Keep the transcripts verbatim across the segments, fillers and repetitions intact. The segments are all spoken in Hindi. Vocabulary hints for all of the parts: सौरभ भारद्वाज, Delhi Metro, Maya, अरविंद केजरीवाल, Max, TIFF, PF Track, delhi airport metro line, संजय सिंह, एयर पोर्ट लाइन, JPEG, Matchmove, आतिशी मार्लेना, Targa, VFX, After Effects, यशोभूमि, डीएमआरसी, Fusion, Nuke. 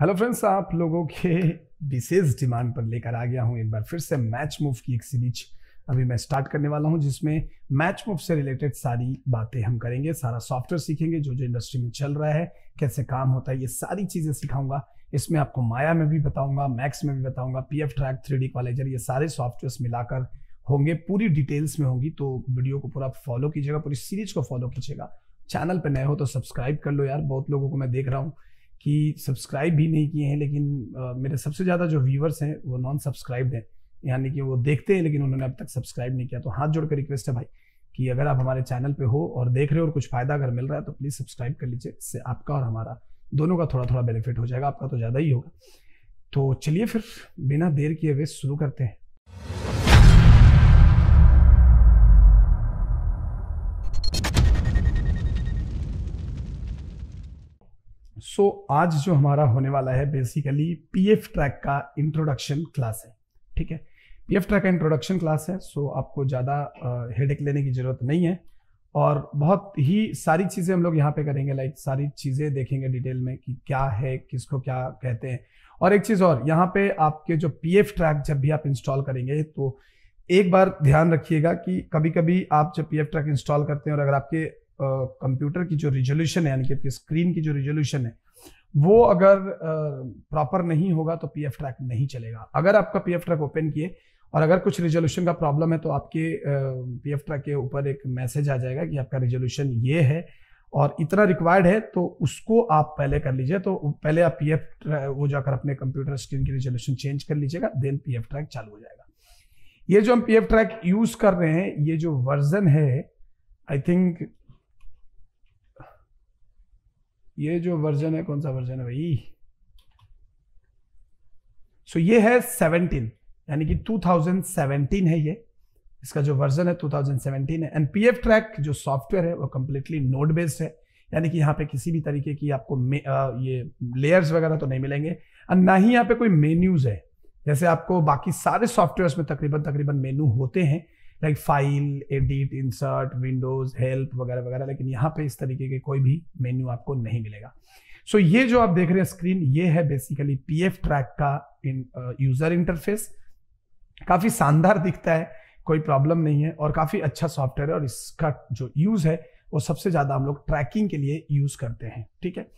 हेलो फ्रेंड्स, आप लोगों के विशेष डिमांड पर लेकर आ गया हूं एक बार फिर से मैच मूव की एक सीरीज। अभी मैं स्टार्ट करने वाला हूं जिसमें मैच मूव से रिलेटेड सारी बातें हम करेंगे, सारा सॉफ्टवेयर सीखेंगे, जो जो इंडस्ट्री में चल रहा है, कैसे काम होता है, ये सारी चीज़ें सिखाऊंगा। इसमें आपको माया में भी बताऊंगा, मैक्स में भी बताऊंगा, P F track, three D कॉलेजर, ये सारे सॉफ्टवेयर्स मिलाकर होंगे, पूरी डिटेल्स में होंगी। तो वीडियो को पूरा फॉलो कीजिएगा, पूरी सीरीज को फॉलो कीजिएगा। चैनल पर नए हो तो सब्सक्राइब कर लो यार। बहुत लोगों को मैं देख रहा हूँ कि सब्सक्राइब भी नहीं किए हैं, लेकिन आ, मेरे सबसे ज़्यादा जो व्यूवर्स हैं वो नॉन सब्सक्राइब्ड हैं, यानी कि वो देखते हैं लेकिन उन्होंने अब तक सब्सक्राइब नहीं किया। तो हाथ जोड़कर रिक्वेस्ट है भाई कि अगर आप हमारे चैनल पे हो और देख रहे हो और कुछ फ़ायदा अगर मिल रहा है तो प्लीज़ सब्सक्राइब कर लीजिए। इससे आपका और हमारा दोनों का थोड़ा थोड़ा बेनिफिट हो जाएगा, आपका तो ज़्यादा ही होगा। तो चलिए फिर बिना देर किए हुए शुरू करते हैं। सो so, आज जो हमारा होने वाला है बेसिकली पीएफ ट्रैक का इंट्रोडक्शन क्लास है, ठीक है। पीएफ ट्रैक का इंट्रोडक्शन क्लास है, सो so आपको ज़्यादा हेडेक लेने की ज़रूरत नहीं है। और बहुत ही सारी चीज़ें हम लोग यहाँ पे करेंगे, लाइक सारी चीज़ें देखेंगे डिटेल में कि क्या है, किसको क्या कहते हैं। और एक चीज़ और, यहाँ पे आपके जो पीएफ ट्रैक जब भी आप इंस्टॉल करेंगे तो एक बार ध्यान रखिएगा कि कभी कभी आप जब पीएफ ट्रैक इंस्टॉल करते हैं और अगर आपके कंप्यूटर uh, की जो रिजोल्यूशन है, यानी कि आपकी स्क्रीन की जो रिजोल्यूशन है, वो अगर प्रॉपर uh, नहीं होगा तो पीएफ ट्रैक नहीं चलेगा। अगर आपका पीएफ ट्रैक ओपन किए और अगर कुछ रिजोल्यूशन का प्रॉब्लम है तो आपके पीएफ ट्रैक के ऊपर एक मैसेज आ जाएगा कि आपका रिजोल्यूशन ये है और इतना रिक्वायर्ड है, तो उसको आप पहले कर लीजिए। तो पहले आप पीएफ वो जाकर अपने कंप्यूटर स्क्रीन की रिजोल्यूशन चेंज कर लीजिएगा, देन पीएफ ट्रैक चालू हो जाएगा। ये जो हम पीएफ ट्रैक यूज कर रहे हैं, ये जो वर्जन है, आई थिंक ये जो वर्जन है, कौन सा वर्जन है भाई, सो so, ये है सत्रह, यानी कि दो हज़ार सत्रह है। ये इसका जो वर्जन है दो हज़ार सत्रह है। एंड पीएफ ट्रैक जो सॉफ्टवेयर है वो कंप्लीटली नोड बेस्ड है, यानी कि यहाँ पे किसी भी तरीके की आपको आ, ये लेयर्स वगैरह तो नहीं मिलेंगे और ना ही यहाँ पे कोई मेन्यूज है। जैसे आपको बाकी सारे सॉफ्टवेयर्स में तकरीबन तकरीबन मेन्यू होते हैं, like file, edit, insert, windows, help वगैरह वगैरह, लेकिन यहाँ पे इस तरीके के कोई भी मेन्यू आपको नहीं मिलेगा। सो so, ये जो आप देख रहे हैं स्क्रीन, ये है बेसिकली पीएफ ट्रैक का यूजर इंटरफेस। काफ़ी शानदार दिखता है, कोई प्रॉब्लम नहीं है और काफ़ी अच्छा सॉफ्टवेयर है और इसका जो यूज़ है वो सबसे ज़्यादा हम लोग ट्रैकिंग के लिए यूज़ करते हैं, ठीक है।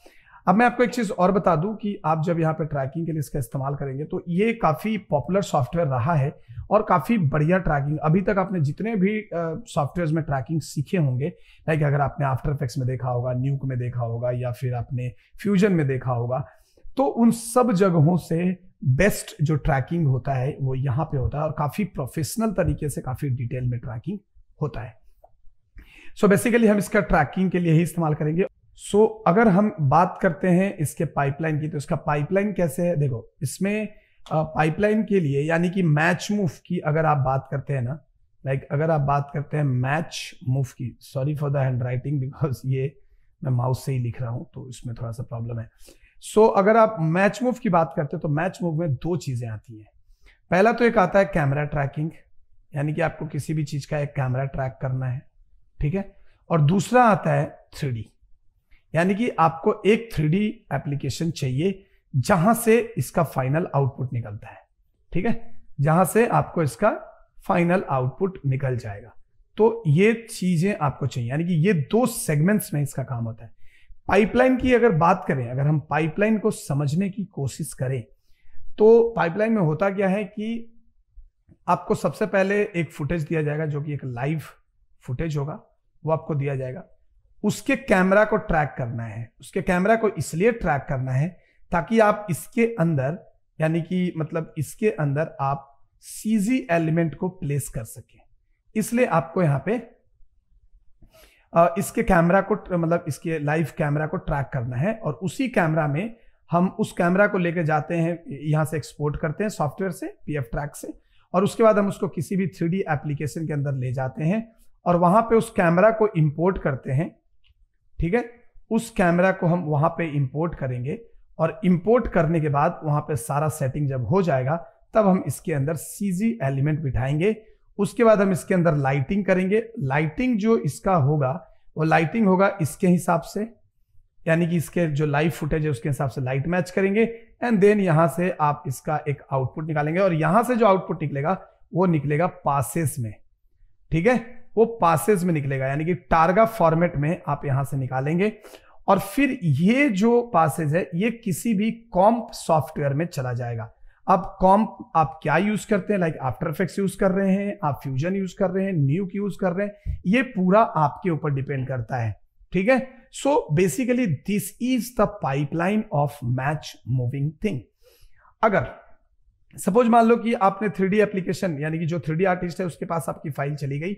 अब मैं आपको एक चीज़ और बता दूं कि आप जब यहाँ पे ट्रैकिंग के लिए इसका इस्तेमाल करेंगे तो ये काफ़ी पॉपुलर सॉफ्टवेयर रहा है और काफ़ी बढ़िया ट्रैकिंग। अभी तक आपने जितने भी सॉफ्टवेयर्स में ट्रैकिंग सीखे होंगे, लाइक अगर आपने आफ्टर इफेक्ट्स में देखा होगा, न्यूक में देखा होगा, या फिर आपने फ्यूजन में देखा होगा, तो उन सब जगहों से बेस्ट जो ट्रैकिंग होता है वो यहाँ पर होता है और काफ़ी प्रोफेशनल तरीके से, काफ़ी डिटेल में ट्रैकिंग होता है। सो बेसिकली हम इसका ट्रैकिंग के लिए ही इस्तेमाल करेंगे। सो so, अगर हम बात करते हैं इसके पाइपलाइन की, तो इसका पाइपलाइन कैसे है, देखो इसमें पाइपलाइन के लिए, यानी कि मैच मूव की अगर आप बात करते हैं ना, लाइक अगर आप बात करते हैं मैच मूव की, sorry for the handwriting because ये मैं माउस से ही लिख रहा हूं तो इसमें थोड़ा सा प्रॉब्लम है। सो so, अगर आप मैच मूव की बात करते हैं तो मैच मूव में दो चीज़ें आती हैं। पहला तो एक आता है कैमरा ट्रैकिंग, यानी कि आपको किसी भी चीज़ का एक कैमरा ट्रैक करना है, ठीक है। और दूसरा आता है थ्री डी, यानी कि आपको एक थ्री डी एप्लीकेशन चाहिए जहां से इसका फाइनल आउटपुट निकलता है, ठीक है, जहां से आपको इसका फाइनल आउटपुट निकल जाएगा। तो ये चीजें आपको चाहिए, यानी कि ये दो सेगमेंट्स में इसका काम होता है। पाइपलाइन की अगर बात करें, अगर हम पाइपलाइन को समझने की कोशिश करें तो पाइपलाइन में होता क्या है कि आपको सबसे पहले एक फुटेज दिया जाएगा जो कि एक लाइव फुटेज होगा, वो आपको दिया जाएगा। उसके कैमरा को ट्रैक करना है, उसके कैमरा को इसलिए ट्रैक करना है ताकि आप इसके अंदर, यानी कि मतलब इसके अंदर आप सीजी एलिमेंट को प्लेस कर सकें। इसलिए आपको यहाँ पे इसके कैमरा को, मतलब इसके लाइव कैमरा को ट्रैक करना है और उसी कैमरा में हम उस कैमरा को लेके जाते हैं, यहाँ से एक्सपोर्ट करते हैं सॉफ्टवेयर से, पीएफ ट्रैक से, और उसके बाद हम उसको किसी भी थ्री डी एप्लीकेशन के अंदर ले जाते हैं और वहां पर उस कैमरा को इम्पोर्ट करते हैं, ठीक है। उस कैमरा को हम वहां पे इंपोर्ट करेंगे और इंपोर्ट करने के बाद वहां पे सारा सेटिंग जब हो जाएगा तब हम इसके अंदर सीजी एलिमेंट बिठाएंगे। उसके बाद हम इसके अंदर लाइटिंग करेंगे। लाइटिंग जो इसका होगा वो लाइटिंग होगा इसके हिसाब से, यानी कि इसके जो लाइव फुटेज है उसके हिसाब से लाइट मैच करेंगे। एंड देन यहां से आप इसका एक आउटपुट निकालेंगे और यहां से जो आउटपुट निकलेगा वो निकलेगा पासेस में, ठीक है, वो पासेस में निकलेगा, यानी कि टार्गा फॉर्मेट में आप यहां से निकालेंगे। और फिर ये जो पासेज है ये किसी भी कॉम्प सॉफ्टवेयर में चला जाएगा। अब कॉम्प आप क्या यूज करते हैं, लाइक आफ्टर इफेक्ट्स यूज कर रहे हैं, आप फ्यूजन यूज कर रहे हैं, न्यूक यूज कर रहे हैं, ये पूरा आपके ऊपर डिपेंड करता है, ठीक है। So basically this is the pipeline of match moving thing. अगर सपोज मान लो कि आपने थ्री डी एप्लीकेशन, यानी कि जो थ्री डी आर्टिस्ट है उसके पास आपकी फाइल चली गई,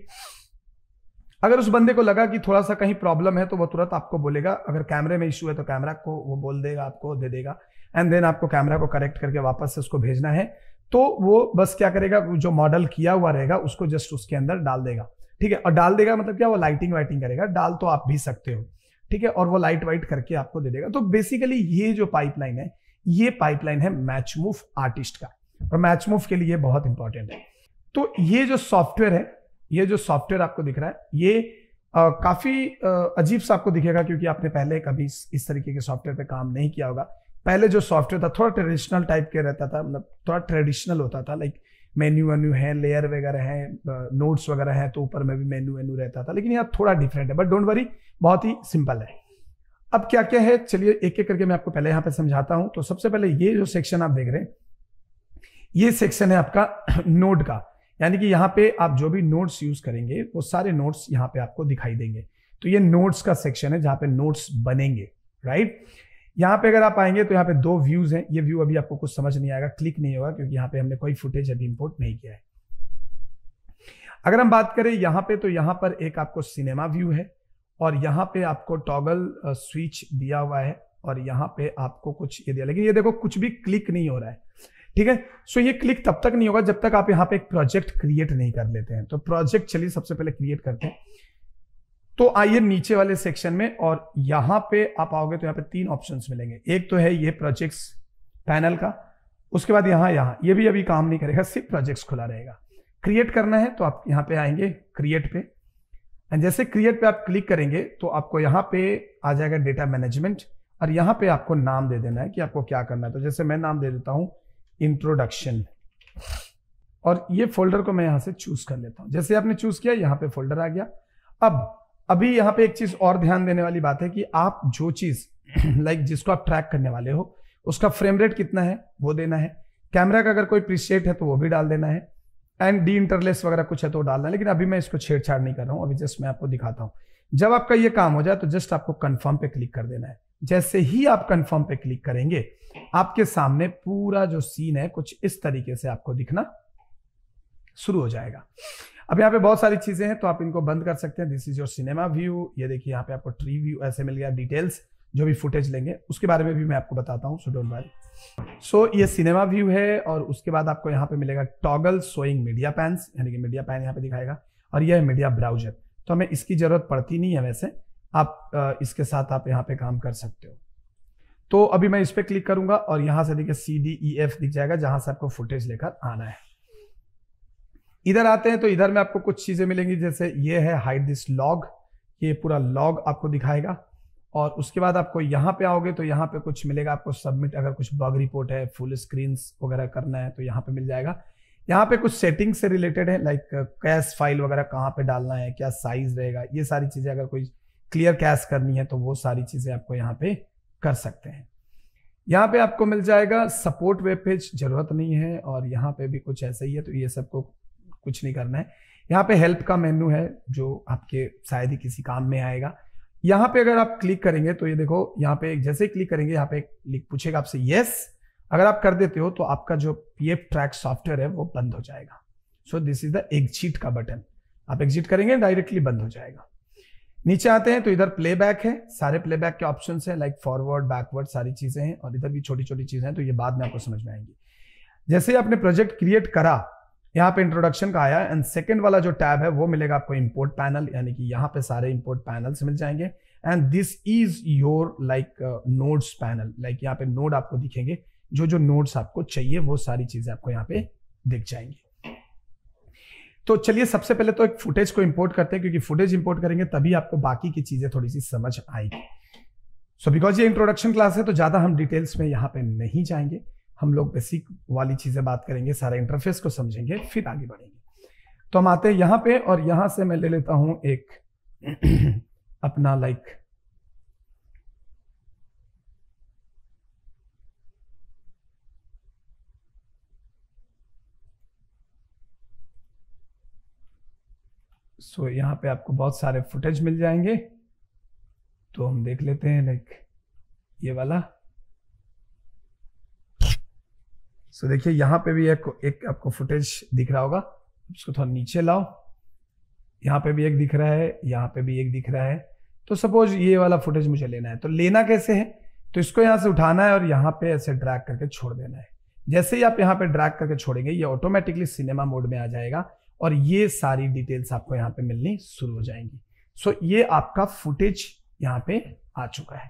अगर उस बंदे को लगा कि थोड़ा सा कहीं प्रॉब्लम है तो वो तुरंत आपको बोलेगा, अगर कैमरे में इश्यू है तो कैमरा को वो बोल देगा, आपको दे देगा, एंड देन आपको कैमरा को करेक्ट करके वापस से उसको भेजना है तो वो बस क्या करेगा, जो मॉडल किया हुआ रहेगा उसको जस्ट उसके अंदर डाल देगा, ठीक है। और डाल देगा मतलब क्या, वो लाइटिंग वाइटिंग करेगा, डाल तो आप भी सकते हो, ठीक है, और वो लाइट वाइट करके आपको दे देगा। तो बेसिकली ये जो पाइपलाइन है ये पाइपलाइन है मैच मूव आर्टिस्ट का, और मैच मूव के लिए बहुत इंपॉर्टेंट है। तो ये जो सॉफ्टवेयर है, ये जो सॉफ्टवेयर आपको दिख रहा है ये आ, काफी आ, अजीब सा आपको दिखेगा, क्योंकि आपने पहले कभी इस, इस तरीके के सॉफ्टवेयर पे काम नहीं किया होगा। पहले जो सॉफ्टवेयर था थोड़ा ट्रेडिशनल टाइप के रहता था, मतलब थोड़ा ट्रेडिशनल होता था, लाइक मेन्यू वेन्यू है, लेयर वगैरह है, नोट्स वगैरह है, तो ऊपर में भी मेन्यू वेन्यू रहता था, लेकिन यहाँ थोड़ा डिफरेंट है, बट डोंट वरी, बहुत ही सिंपल है। अब क्या क्या है, चलिए एक एक करके मैं आपको पहले यहाँ पे समझाता हूँ। तो सबसे पहले ये जो सेक्शन आप देख रहे हैं ये सेक्शन है आपका नोड का, यानी कि यहाँ पे आप जो भी नोट्स यूज करेंगे वो सारे नोट्स यहाँ पे आपको दिखाई देंगे। तो ये नोट्स का सेक्शन है जहाँ पे नोट्स बनेंगे, राइट। यहाँ पे अगर आप आएंगे तो यहाँ पे दो व्यूज हैं, ये व्यू अभी आपको कुछ समझ नहीं आएगा, क्लिक नहीं होगा क्योंकि यहाँ पे हमने कोई फुटेज अभी इंपोर्ट नहीं किया है। अगर हम बात करें यहाँ पे, तो यहाँ पर एक आपको सिनेमा व्यू है और यहाँ पे आपको टॉगल स्विच दिया हुआ है और यहाँ पे आपको कुछ ये दिया, लेकिन ये देखो कुछ भी क्लिक नहीं हो रहा है, ठीक है। सो ये क्लिक तब तक नहीं होगा जब तक आप यहाँ पे एक प्रोजेक्ट क्रिएट नहीं कर लेते हैं। तो प्रोजेक्ट चलिए सबसे पहले क्रिएट करते हैं। तो आइए नीचे वाले सेक्शन में, और यहाँ पे आप आओगे तो यहाँ पे तीन ऑप्शंस मिलेंगे। एक तो है ये प्रोजेक्ट्स पैनल का, उसके बाद यहाँ यहाँ ये भी अभी काम नहीं करेगा, सिर्फ प्रोजेक्ट्स खुला रहेगा। क्रिएट करना है तो आप यहाँ पे आएंगे क्रिएट पे, एंड जैसे क्रिएट पे आप क्लिक करेंगे तो आपको यहाँ पे आ जाएगा डेटा मैनेजमेंट, और यहाँ पे आपको नाम दे देना है कि आपको क्या करना है। तो जैसे मैं नाम दे देता हूँ इंट्रोडक्शन, और ये फोल्डर को मैं यहाँ से चूज कर लेता हूँ। जैसे आपने चूज किया यहाँ पे फोल्डर आ गया। अब अभी यहाँ पे एक चीज और ध्यान देने वाली बात है कि आप जो चीज लाइक जिसको आप ट्रैक करने वाले हो उसका फ्रेम रेट कितना है वो देना है, कैमरा का अगर कोई प्रीसेट है तो वो भी डाल देना है, एंड डी इंटरलेस वगैरह कुछ है तो डालना है, लेकिन अभी मैं इसको छेड़छाड़ नहीं कर रहा हूँ, अभी जस्ट मैं आपको दिखाता हूँ। जब आपका ये काम हो जाए तो जस्ट आपको कन्फर्म पे क्लिक कर देना है। जैसे ही आप कन्फर्म पे क्लिक करेंगे आपके सामने पूरा जो सीन है कुछ इस तरीके से आपको दिखना शुरू हो जाएगा। अब यहाँ पे बहुत सारी चीजें हैं तो आप इनको बंद कर सकते हैं। This is your cinema view, ये देखिए यहाँ पे आपको ट्री व्यू ऐसे मिल गया, डिटेल्स जो भी फुटेज लेंगे उसके बारे में भी मैं आपको बताता हूँ, सो डोंट वरी। सो ये सिनेमा व्यू है, और उसके बाद आपको यहाँ पे मिलेगा टॉगल शोइंग मीडिया पैंस, यानी कि मीडिया पैन यहाँ पे दिखाएगा, और यह है मीडिया ब्राउजर, तो हमें इसकी जरूरत पड़ती नहीं है, वैसे आप इसके साथ आप यहाँ पे काम कर सकते हो। तो अभी मैं इस पर क्लिक करूंगा और यहाँ से देखिए सी डी ई एफ दिख जाएगा, जहां से आपको फुटेज लेकर आना है। इधर आते हैं तो इधर में आपको कुछ चीजें मिलेंगी, जैसे ये है हाइड दिस लॉग, ये पूरा लॉग आपको दिखाएगा, और उसके बाद आपको यहाँ पे आओगे तो यहाँ पे कुछ मिलेगा आपको सबमिट, अगर कुछ बग रिपोर्ट है, फुल स्क्रीन वगैरह करना है तो यहाँ पे मिल जाएगा। यहाँ पे कुछ सेटिंग से रिलेटेड है, लाइक कैश फाइल वगैरह कहाँ पे डालना है, क्या साइज रहेगा, ये सारी चीजें, अगर कोई क्लियर कैश करनी है तो वो सारी चीजें आपको यहाँ पे कर सकते हैं। यहाँ पे आपको मिल जाएगा सपोर्ट वेब पेज, जरूरत नहीं है, और यहाँ पे भी कुछ ऐसा ही है तो ये सबको कुछ नहीं करना है। यहाँ पे हेल्प का मेन्यू है जो आपके शायद ही किसी काम में आएगा। यहाँ पे अगर आप क्लिक करेंगे तो ये देखो यहाँ पे जैसे ही क्लिक करेंगे यहाँ पे क्लिक पूछेगा आपसे यस, अगर आप कर देते हो तो आपका जो पीएफ ट्रैक सॉफ्टवेयर है वो बंद हो जाएगा। So this is the exit का बटन, आप एग्जिट करेंगे डायरेक्टली बंद हो जाएगा। नीचे आते हैं तो इधर प्लेबैक है, सारे प्लेबैक के ऑप्शन है, लाइक फॉरवर्ड बैकवर्ड सारी चीजें हैं, और इधर भी छोटी छोटी चीजें हैं तो ये बाद में आपको समझ में आएंगी। जैसे ही आपने प्रोजेक्ट क्रिएट करा यहाँ पे इंट्रोडक्शन का आया, एंड सेकंड वाला जो टैब है वो मिलेगा आपको इंपोर्ट पैनल, यानी कि यहाँ पे सारे इंपोर्ट पैनल्स मिल जाएंगे, and this is your like nodes panel, like यहाँ पे नोड आपको दिखेंगे, जो जो नोड्स आपको चाहिए वो सारी चीजें आपको यहाँ पे दिख जाएंगी। तो चलिए सबसे पहले तो एक फुटेज को इंपोर्ट करते हैं, क्योंकि फुटेज इंपोर्ट करेंगे तभी आपको बाकी की चीजें थोड़ी सी समझ आएगी। सो बिकॉज ये इंट्रोडक्शन क्लास है तो ज़्यादा हम डिटेल्स में यहाँ पे नहीं जाएंगे, हम लोग बेसिक वाली चीज़ें बात करेंगे, सारे इंटरफेस को समझेंगे, फिर आगे बढ़ेंगे। तो हम आते हैं यहाँ पे और यहाँ से मैं ले लेता हूँ एक अपना लाइक सो so, यहाँ पे आपको बहुत सारे फुटेज मिल जाएंगे। तो हम देख लेते हैं लाइक ये वाला। सो so, देखिए यहाँ पे भी एक एक आपको फुटेज दिख रहा होगा, इसको थोड़ा नीचे लाओ। यहाँ पे भी एक दिख रहा है, यहाँ पे भी एक दिख रहा है। तो सपोज ये वाला फुटेज मुझे लेना है, तो लेना कैसे है, तो इसको यहाँ से उठाना है और यहाँ पे ऐसे ड्रैग करके छोड़ देना है। जैसे ही आप यहाँ पे ड्रैग करके छोड़ेंगे ये ऑटोमेटिकली सिनेमा मोड में आ जाएगा और ये सारी डिटेल्स आपको यहाँ पे मिलनी शुरू हो जाएंगी। सो ये आपका फुटेज यहाँ पे आ चुका है,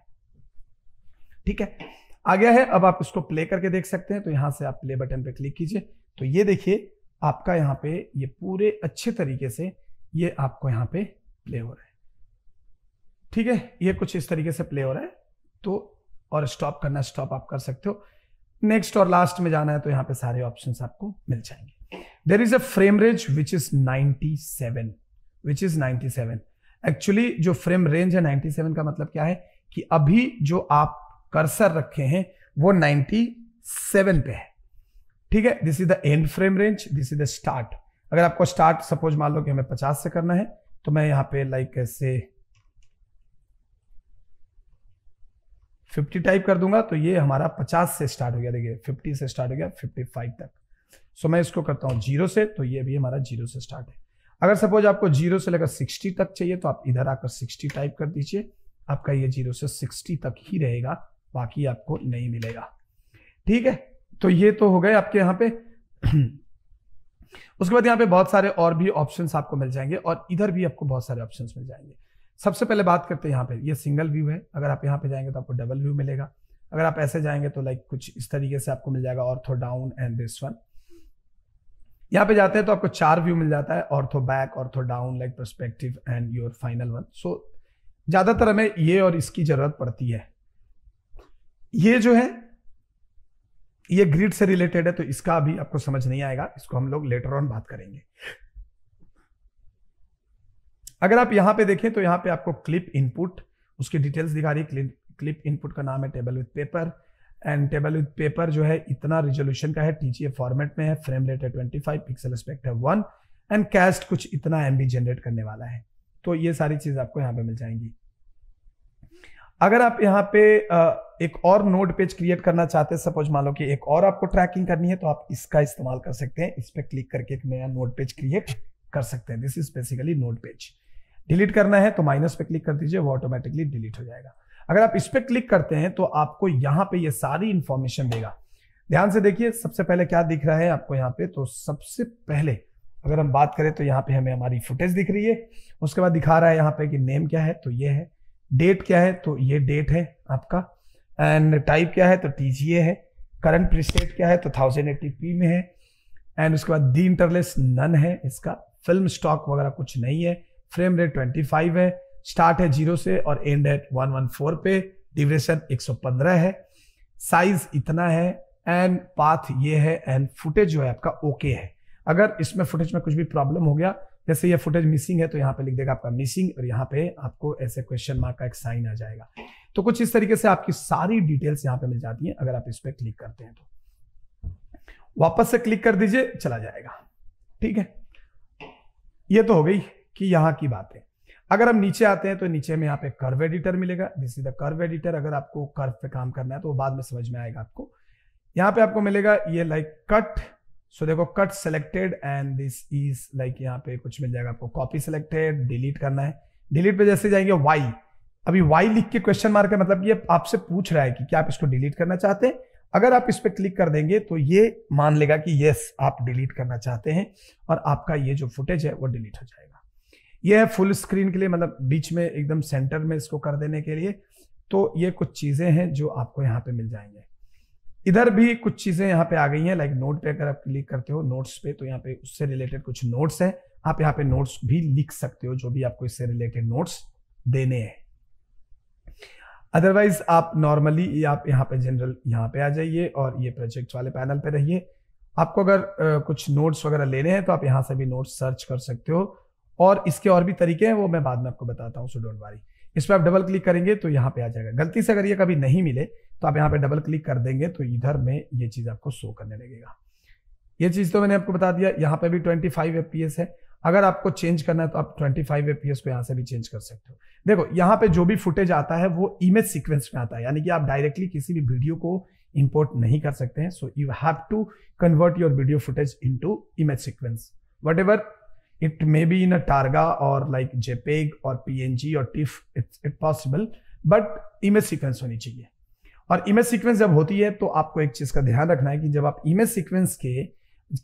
ठीक है, आ गया है। अब आप इसको प्ले करके देख सकते हैं, तो यहाँ से आप प्ले बटन पे क्लिक कीजिए। तो ये देखिए आपका यहाँ पे ये पूरे अच्छे तरीके से ये आपको यहाँ पे प्ले हो रहा है, ठीक है। ये कुछ इस तरीके से प्ले हो रहा है। तो और स्टॉप करना, स्टॉप आप कर सकते हो। नेक्स्ट और लास्ट में जाना है तो यहाँ पे सारे ऑप्शंस आपको मिल जाएंगे। There is a frame range which is ninety seven, which is ninety seven. Actually जो फ्रेम रेंज है नाइन्टी सेवन का मतलब क्या है कि अभी जो आप कर्सर रखे हैं वो नाइन्टी सेवन पे है, ठीक है। This is the end frame range, this is the start. अगर आपको स्टार्ट सपोज मान लो कि हमें पचास से करना है, तो मैं यहाँ पे लाइक ऐसे फिफ्टी टाइप कर दूंगा। तो ये हमारा पचास से स्टार्ट हो गया, देखिए फिफ्टी से स्टार्ट हो गया, फिफ्टी फाइव तक। सो so, मैं इसको करता हूँ जीरो से, तो ये भी हमारा जीरो से स्टार्ट है। अगर सपोज आपको जीरो से लेकर सिक्सटी तक चाहिए तो आप इधर आकर सिक्सटी टाइप कर दीजिए, आपका ये जीरो से सिक्सटी तक ही रहेगा, बाकी आपको नहीं मिलेगा, ठीक है। तो ये तो हो गए आपके यहाँ पे। उसके बाद यहाँ पे बहुत सारे और भी ऑप्शंस आपको मिल जाएंगे और इधर भी आपको बहुत सारे ऑप्शंस मिल जाएंगे। सबसे पहले बात करते हैं यहाँ पे, ये सिंगल व्यू है। अगर आप यहाँ पे जाएंगे तो आपको डबल व्यू मिलेगा। अगर आप ऐसे जाएंगे तो लाइक कुछ इस तरीके से आपको मिल जाएगा, ortho down and this one. यहाँ पे जाते हैं तो आपको चार व्यू मिल जाता है, ortho back, ortho down, like perspective and your final one. सो ज्यादातर हमें ये और इसकी जरूरत पड़ती है। ये जो है ये ग्रिड से रिलेटेड है, तो इसका अभी आपको समझ नहीं आएगा, इसको हम लोग लेटर ऑन बात करेंगे। अगर आप यहाँ पे देखें तो यहाँ पे आपको क्लिप इनपुट, उसकी डिटेल्स दिखा रही है। क्लिप इनपुट का नाम है table with paper and table with paper जो है इतना रिजोल्यूशन का है, टीजीएफ फॉर्मेट में है, फ्रेम रेट है ट्वेंटी फाइव, पिक्सल एस्पेक्ट है वन एंड कैस्ट कुछ इतना एमबी जनरेट करने वाला है। तो ये सारी चीज आपको यहाँ पे मिल जाएंगी। अगर आप यहाँ पे एक और नोड पेज क्रिएट करना चाहते हैं, सपोज मान लो कि एक और आपको ट्रैकिंग करनी है, तो आप इसका इस्तेमाल कर सकते हैं, इस पर क्लिक करके एक नया नोड पेज क्रिएट कर सकते हैं। This is basically node page. Delete करना है तो माइनस पे क्लिक कर दीजिए, वो ऑटोमेटिकली डिलीट हो जाएगा। अगर आप इस पर क्लिक करते हैं तो आपको यहाँ पे ये यह सारी इंफॉर्मेशन देगा। ध्यान से देखिए सबसे पहले क्या दिख रहा है आपको यहाँ पे। तो सबसे पहले अगर हम बात करें तो यहाँ पे हमें हमारी फुटेज दिख रही है। उसके बाद दिखा रहा है यहाँ पे कि नेम क्या है, तो ये है। डेट क्या है, तो ये डेट है आपका। एंड टाइप क्या है, तो टीजीए है। करंट प्रीसेट क्या है, तो थाउजेंड एट्टी पी में है। एंड उसके बाद दी इंटरलेस नन है इसका। फिल्म स्टॉक वगैरह कुछ नहीं है। फ्रेम रेट ट्वेंटी फाइव है। स्टार्ट है जीरो से और end at one one four पे। ड्यूरेशन एक सौ पंद्रह है। साइज इतना है एंड पाथ ये है एंड फुटेज जो है आपका ओके okay है। अगर इसमें फुटेज में कुछ भी प्रॉब्लम हो गया, जैसे ये फुटेज मिसिंग है, तो यहाँ पे लिख देगा आपका मिसिंग और यहाँ पे आपको ऐसे क्वेश्चन मार्क का एक साइन आ जाएगा। तो कुछ इस तरीके से आपकी सारी डिटेल्स यहाँ पे मिल जाती है। अगर आप इस पर क्लिक करते हैं तो वापस से क्लिक कर दीजिए, चला जाएगा, ठीक है। ये तो हो गई कि यहाँ की बात है। अगर हम नीचे आते हैं तो नीचे में यहाँ पे कर्व एडिटर मिलेगा। This is the curve editor. अगर आपको कर्व पे काम करना है तो वो बाद में समझ में आएगा आपको। यहाँ पे आपको मिलेगा ये लाइक कट। सो देखो cut selected and this is like यहाँ पे कुछ मिल जाएगा आपको कॉपी सिलेक्टेड। डिलीट करना है। डिलीट पे जैसे जाएंगे वाई, अभी वाई लिख के क्वेश्चन मार्क है, मतलब ये आपसे पूछ रहा है कि क्या आप इसको डिलीट करना चाहते हैं। अगर आप इस पर क्लिक कर देंगे तो ये मान लेगा कि येस आप डिलीट करना चाहते हैं और आपका ये जो फुटेज है वो डिलीट हो जाएगा। यह है फुल स्क्रीन के लिए, मतलब बीच में एकदम सेंटर में इसको कर देने के लिए। तो ये कुछ चीजें हैं जो आपको यहाँ पे मिल जाएंगे। इधर भी कुछ चीजें यहाँ पे आ गई हैं, लाइक नोट पे अगर आप क्लिक करते हो नोट्स पे, तो यहाँ पे उससे रिलेटेड कुछ नोट्स हैं। आप यहाँ पे नोट्स भी लिख सकते हो, जो भी आपको इससे रिलेटेड नोट्स देने हैं। अदरवाइज आप नॉर्मली आप यहाँ पे जनरल यहाँ पे आ जाइए और ये प्रोजेक्ट वाले पैनल पे रहिए। आपको अगर आ, कुछ नोट्स वगैरह लेने हैं तो आप यहाँ से भी नोट्स सर्च कर सकते हो, और इसके और भी तरीके हैं वो मैं बाद में आपको बताता हूँ, सो डोंट वरी। इस पर आप डबल क्लिक करेंगे तो यहाँ पे आ जाएगा। गलती से अगर ये कभी नहीं मिले तो आप यहाँ पे डबल क्लिक कर देंगे तो इधर में ये चीज़ आपको शो करने लगेगा। ये चीज़ तो मैंने आपको बता दिया। यहाँ पे भी पच्चीस एफ पी एस है, अगर आपको चेंज करना है तो आप पच्चीस एफ पी एस को यहाँ से भी चेंज कर सकते हो। देखो यहाँ पे जो भी फुटेज आता है वो इमेज सीक्वेंस में आता है, यानी कि आप डायरेक्टली किसी भी वीडियो को इंपोर्ट नहीं कर सकते हैं। So you have to convert your video footage into image sequence, whatever it may be in a targa और लाइक जेपेग और पीएनजी और TIFF, it's it possible, but image sequence होनी चाहिए। और इमेज सीक्वेंस जब होती है तो आपको एक चीज का ध्यान रखना है कि जब आप इमेज सीक्वेंस के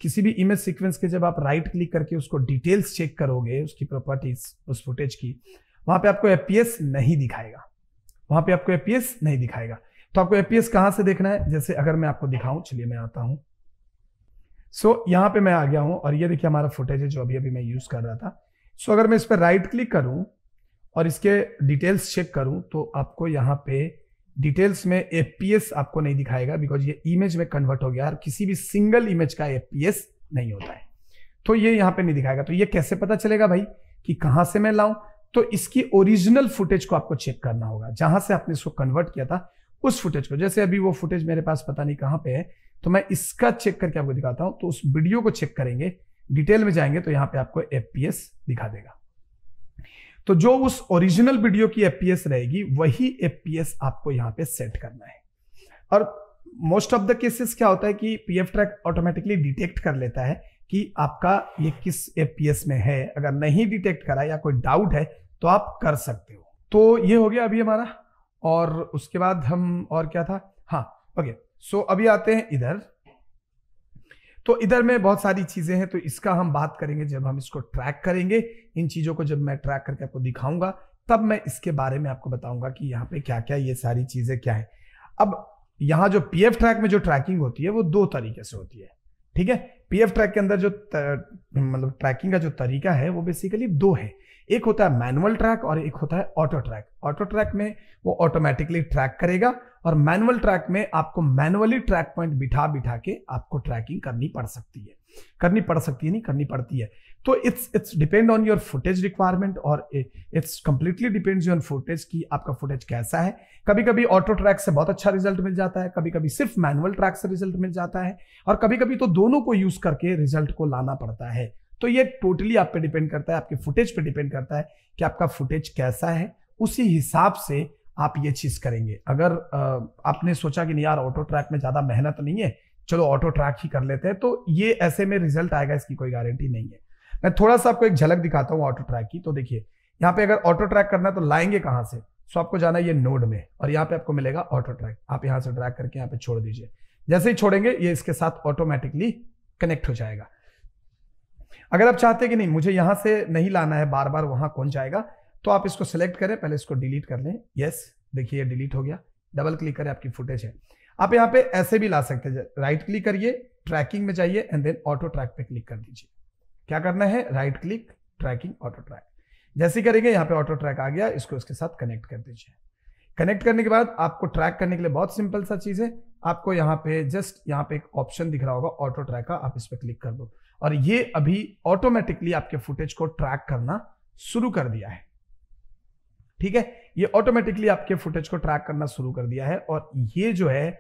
किसी भी इमेज सीक्वेंस के जब आप राइट क्लिक करके उसको डिटेल्स चेक करोगे, उसकी प्रॉपर्टीज उस फुटेज की, वहां पे आपको एपीएस नहीं दिखाएगा, वहां पे आपको एपीएस नहीं दिखाएगा। तो आपको एपीएस कहां से देखना है? जैसे अगर मैं आपको दिखाऊं, चलिए मैं आता हूं। सो so, यहां पे मैं आ गया हूं और ये देखिए हमारा फुटेज है जो अभी अभी मैं यूज कर रहा था। सो so, अगर मैं इस पर राइट क्लिक करूं और इसके डिटेल्स चेक करूं तो आपको यहाँ पे डिटेल्स में एपीएस आपको नहीं दिखाएगा, बिकॉज ये इमेज में कन्वर्ट हो गया और किसी भी सिंगल इमेज का एपीएस नहीं होता है, तो ये यहाँ पे नहीं दिखाएगा। तो ये कैसे पता चलेगा भाई कि कहाँ से मैं लाऊं? तो इसकी ओरिजिनल फुटेज को आपको चेक करना होगा, जहां से आपने इसको कन्वर्ट किया था उस फुटेज को। जैसे अभी वो फुटेज मेरे पास पता नहीं कहाँ पे है, तो मैं इसका चेक करके आपको दिखाता हूँ। तो उस वीडियो को चेक करेंगे, डिटेल में जाएंगे तो यहाँ पे आपको एपीएस दिखा देगा। तो जो उस ओरिजिनल वीडियो की एपीएस रहेगी वही एपीएस आपको यहाँ पे सेट करना है। और मोस्ट ऑफ द केसेस क्या होता है कि पीएफ ट्रैक ऑटोमेटिकली डिटेक्ट कर लेता है कि आपका ये किस एपीएस में है। अगर नहीं डिटेक्ट करा या कोई डाउट है तो आप कर सकते हो। तो ये हो गया अभी हमारा, और उसके बाद हम और क्या था, हाँ ओके। सो अभी आते हैं इधर, तो इधर में बहुत सारी चीजें हैं, तो इसका हम बात करेंगे जब हम इसको ट्रैक करेंगे। इन चीजों को जब मैं ट्रैक करके आपको दिखाऊंगा तब मैं इसके बारे में आपको बताऊंगा कि यहाँ पे क्या क्या ये सारी चीजें क्या है। अब यहाँ जो पीएफ ट्रैक में जो ट्रैकिंग होती है वो दो तरीके से होती है, ठीक है। पीएफ ट्रैक के अंदर जो मतलब ट्रैकिंग का जो तरीका है वो बेसिकली दो है, एक होता है मैनुअल ट्रैक और एक होता है ऑटो ट्रैक। ऑटो ट्रैक में वो ऑटोमेटिकली ट्रैक करेगा, और मैनुअल ट्रैक में आपको मैनुअली ट्रैक पॉइंट बिठा बिठा के आपको ट्रैकिंग करनी पड़ सकती है, करनी पड़ सकती है नहीं करनी पड़ती है। तो it's it's depend on your footage requirement, और it's completely depends on footage कि आपका फुटेज कैसा है। कभी कभी ऑटो ट्रैक से बहुत अच्छा रिजल्ट मिल जाता है, कभी कभी सिर्फ मैनुअल ट्रैक से रिजल्ट मिल जाता है, और कभी कभी तो दोनों को यूज करके रिजल्ट को लाना पड़ता है। तो ये टोटली आप पे डिपेंड करता है, आपके फुटेज पे डिपेंड करता है कि आपका फुटेज कैसा है, उसी हिसाब से आप ये चीज करेंगे। अगर आ, आपने सोचा कि नहीं यार ऑटो ट्रैक में ज्यादा मेहनत नहीं है, चलो ऑटो ट्रैक ही कर लेते हैं, तो ये ऐसे में रिजल्ट आएगा इसकी कोई गारंटी नहीं है। मैं थोड़ा सा आपको एक झलक दिखाता हूँ ऑटो ट्रैक की। तो देखिए यहाँ पे अगर ऑटो ट्रैक करना है तो लाएंगे कहाँ से? सो आपको जाना ये नोड में, और यहाँ पे आपको मिलेगा ऑटो ट्रैक। आप यहाँ से ट्रैक करके यहाँ पे छोड़ दीजिए, जैसे ही छोड़ेंगे ये इसके साथ ऑटोमेटिकली कनेक्ट हो जाएगा। अगर आप चाहते हैं कि नहीं मुझे यहाँ से नहीं लाना है, बार बार वहां कौन जाएगा, तो आप इसको सिलेक्ट करें, पहले इसको डिलीट कर लें। यस, देखिए डिलीट हो गया। डबल क्लिक करें, आपकी फुटेज है। आप यहाँ पे ऐसे भी ला सकते हैं, राइट क्लिक करिए, ट्रैकिंग में जाइए एंड देन ऑटो ट्रैक पे क्लिक कर दीजिए। क्या करना है? Right click, tracking, auto track. जैसे करेंगे यहाँ पे ऑटो ट्रैक आ गया, इसको इसके साथ कनेक्ट कर दीजिए। कनेक्ट करने के बाद आपको ट्रैक करने के लिए बहुत सिंपल सा चीज है, आपको यहाँ पे जस्ट यहाँ पे एक ऑप्शन दिख रहा होगा ऑटो ट्रैक का, आप इस पर क्लिक कर दो और ये अभी ऑटोमेटिकली आपके फुटेज को ट्रैक करना शुरू कर दिया है। ठीक है, ये ऑटोमेटिकली आपके फुटेज को ट्रैक करना शुरू कर दिया है, और ये जो है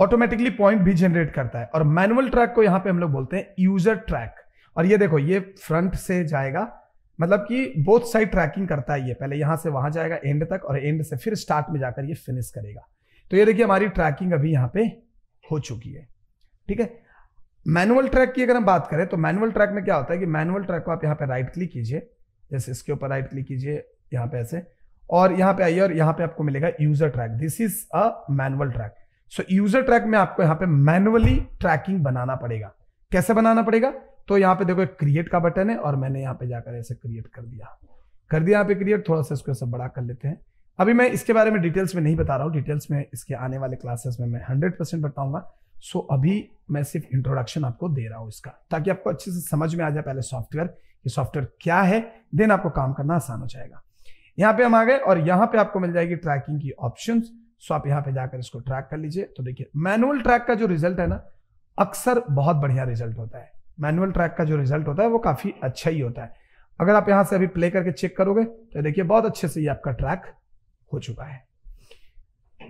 ऑटोमेटिकली पॉइंट भी जनरेट करता है। और मैनुअल ट्रैक को यहां पे हम लोग बोलते हैं यूजर ट्रैक। और ये देखो ये फ्रंट से जाएगा, मतलब कि बोथ साइड ट्रैकिंग करता है। ये पहले यहां से वहां जाएगा एंड तक, और एंड से फिर स्टार्ट में जाकर ये फिनिश करेगा। तो ये देखिए हमारी ट्रैकिंग अभी यहाँ पे हो चुकी है। ठीक है, मैनुअल ट्रैक की अगर हम बात करें तो मैनुअल ट्रैक में क्या होता है कि मैनुअल ट्रैक को आप यहाँ पे राइट क्लिक कीजिए, जैसे इसके ऊपर राइट क्लिक कीजिए, यहाँ पे ऐसे, और यहाँ पे आइए और यहाँ पे आपको मिलेगा user track. This is a manual track. So user track में आपको यहाँ पे मैनुअली ट्रैकिंग बनाना पड़ेगा। कैसे बनाना पड़ेगा? तो यहाँ पे देखो क्रिएट का बटन है और मैंने यहाँ पे जाकर ऐसे क्रिएट कर दिया कर दिया यहाँ पे क्रिएट। थोड़ा सा इसको ऐसे बड़ा कर लेते हैं। अभी मैं इसके बारे में डिटेल्स में नहीं बता रहा हूँ, डिटेल्स में इसके आने वाले क्लासेस में मैं हंड्रेड परसेंट बताऊंगा। सो so, अभी मैं सिर्फ इंट्रोडक्शन आपको दे रहा हूँ इसका, ताकि आपको अच्छे से समझ में आ जाए पहले सॉफ्टवेयर, कि सॉफ्टवेयर क्या है, देन आपको काम करना आसान हो जाएगा। यहाँ पे हम आ गए और यहाँ पे आपको मिल जाएगी ट्रैकिंग की ऑप्शंस। सो आप यहाँ पे जाकर इसको ट्रैक कर लीजिए। तो देखिए मैनुअल ट्रैक का जो रिजल्ट है ना अक्सर बहुत बढ़िया रिजल्ट होता है। मैनुअल ट्रैक का जो रिजल्ट होता है वो काफी अच्छा ही होता है। अगर आप यहाँ से अभी प्ले करके चेक करोगे तो देखिए बहुत अच्छे से ये आपका ट्रैक हो चुका है।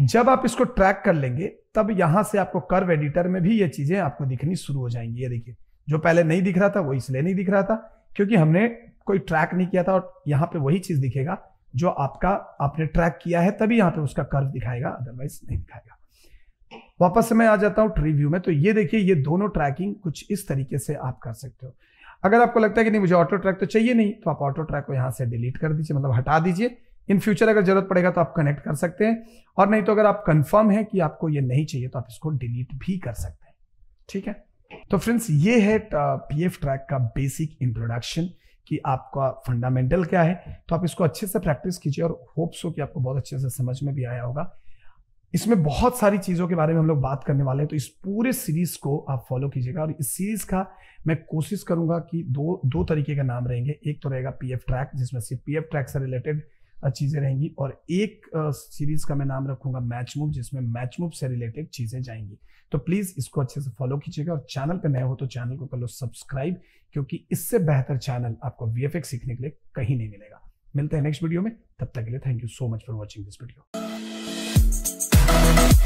जब आप इसको ट्रैक कर लेंगे तब यहां से आपको कर्व एडिटर में भी ये चीजें आपको दिखनी शुरू हो जाएंगी। ये देखिए जो पहले नहीं दिख रहा था वो इसलिए नहीं दिख रहा था क्योंकि हमने कोई ट्रैक नहीं किया था, और यहाँ पे वही चीज दिखेगा जो आपका आपने ट्रैक किया है तभी यहाँ पे उसका कर्व दिखाएगा, अदरवाइज नहीं दिखाएगा। वापस से मैं आ जाता हूं ट्री व्यू में। तो ये देखिए ये दोनों ट्रैकिंग कुछ इस तरीके से आप कर सकते हो। अगर आपको लगता है कि नहीं मुझे ऑटो ट्रैक तो चाहिए नहीं, तो आप ऑटो ट्रैक को यहाँ से डिलीट कर दीजिए, मतलब हटा दीजिए। इन फ्यूचर अगर जरूरत पड़ेगा तो आप कनेक्ट कर सकते हैं, और नहीं तो अगर आप कंफर्म है कि आपको ये नहीं चाहिए तो आप इसको डिलीट भी कर सकते हैं। ठीक है, तो फ्रेंड्स ये है पीएफ ट्रैक का बेसिक इंट्रोडक्शन कि आपका फंडामेंटल क्या है। तो आप इसको अच्छे से प्रैक्टिस कीजिए और होप्स हो कि आपको बहुत अच्छे से समझ में भी आया होगा। इसमें बहुत सारी चीज़ों के बारे में हम लोग बात करने वाले हैं, तो इस पूरे सीरीज को आप फॉलो कीजिएगा। और इस सीरीज का मैं कोशिश करूंगा कि दो दो तरीके का नाम रहेंगे। एक तो रहेगा पीएफ ट्रैक जिसमें से पीएफ ट्रैक से रिलेटेड चीज़ें रहेंगी, और एक सीरीज का मैं नाम रखूंगा मैच मूव जिसमें मैच मूव से रिलेटेड चीज़ें जाएंगी। तो प्लीज़ इसको अच्छे से फॉलो कीजिएगा, और चैनल पर नए हो तो चैनल को कर लो सब्सक्राइब, क्योंकि इससे बेहतर चैनल आपको वीएफएक्स सीखने के लिए कहीं नहीं मिलेगा। मिलते हैं नेक्स्ट वीडियो में, तब तक के लिए thank you so much for watching this video.